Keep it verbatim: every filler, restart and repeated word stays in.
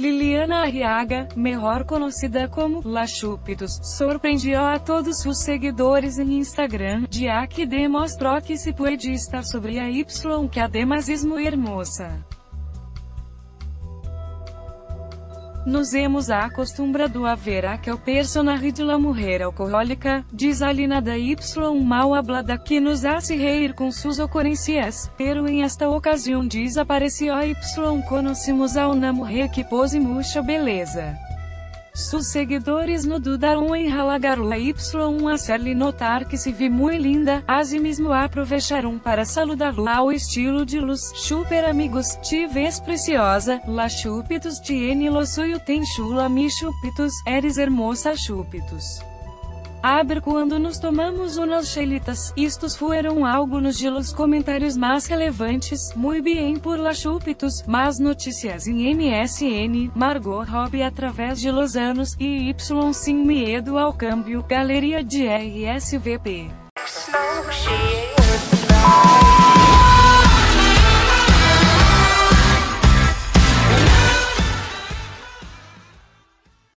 Liliana Arriaga, melhor conhecida como La Chupitos, surpreendeu a todos os seguidores em Instagram, dia que demonstrou que se pode estar sobre a Y que además es muy hermosa. Nos hemos acostumbrado a ver aquel personagem de la mulher alcohólica, diz Alina da Y, mal hablada que nos hace reír com suas ocorrências, pero em esta ocasião desapareceu a Y. Conhecemos a uma mulher que pose mucha beleza. Sus seguidores no dudaram em halagar a Y a ser-lhe notar que se vi muito linda, assim mesmo aproveitaram para saludá-lo ao estilo de los super amigos. Te ves preciosa, La Chupitos, tiene lo suyo, tem chula mi Chupitos, eres hermosa Chupitos. Aber quando nos tomamos unas chelitas, estos fueron algunos de los comentários mais relevantes. Muy bien por La Chupitos. Más noticias em M S N, Margot Robbie através de los anos, e Y sin miedo ao cambio, galeria de R S V P.